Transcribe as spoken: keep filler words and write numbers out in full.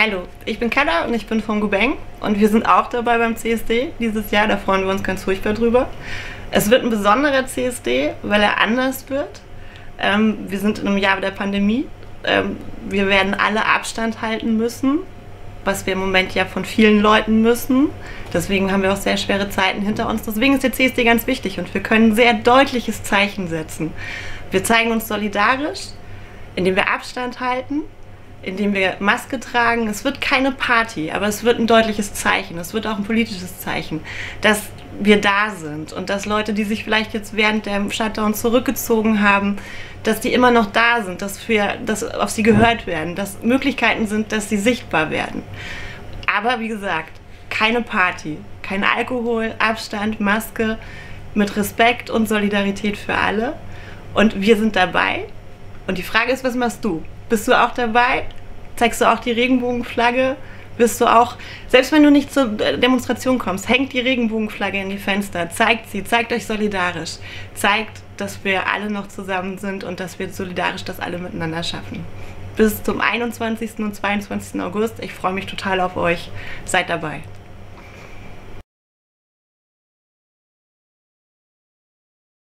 Hallo, ich bin Keller und ich bin von Gubeng und wir sind auch dabei beim C S D dieses Jahr, da freuen wir uns ganz furchtbar drüber. Es wird ein besonderer C S D, weil er anders wird. Ähm, wir sind in einem Jahr der Pandemie, ähm, wir werden alle Abstand halten müssen, was wir im Moment ja von vielen Leuten müssen. Deswegen haben wir auch sehr schwere Zeiten hinter uns. Deswegen ist der C S D ganz wichtig und wir können ein sehr deutliches Zeichen setzen. Wir zeigen uns solidarisch, indem wir Abstand halten, indem wir Maske tragen. Es wird keine Party, aber es wird ein deutliches Zeichen. Es wird auch ein politisches Zeichen, dass wir da sind und dass Leute, die sich vielleicht jetzt während der Shutdown zurückgezogen haben, dass die immer noch da sind, dass, wir, dass auf sie gehört werden, dass Möglichkeiten sind, dass sie sichtbar werden. Aber wie gesagt, keine Party, kein Alkohol, Abstand, Maske, mit Respekt und Solidarität für alle. Und wir sind dabei. Und die Frage ist, was machst du? Bist du auch dabei? Zeigst du auch die Regenbogenflagge? Bist du auch, selbst wenn du nicht zur Demonstration kommst, hängt die Regenbogenflagge in die Fenster, zeigt sie, zeigt euch solidarisch, zeigt, dass wir alle noch zusammen sind und dass wir solidarisch das alle miteinander schaffen. Bis zum einundzwanzigsten und zweiundzwanzigsten August. Ich freue mich total auf euch. Seid dabei.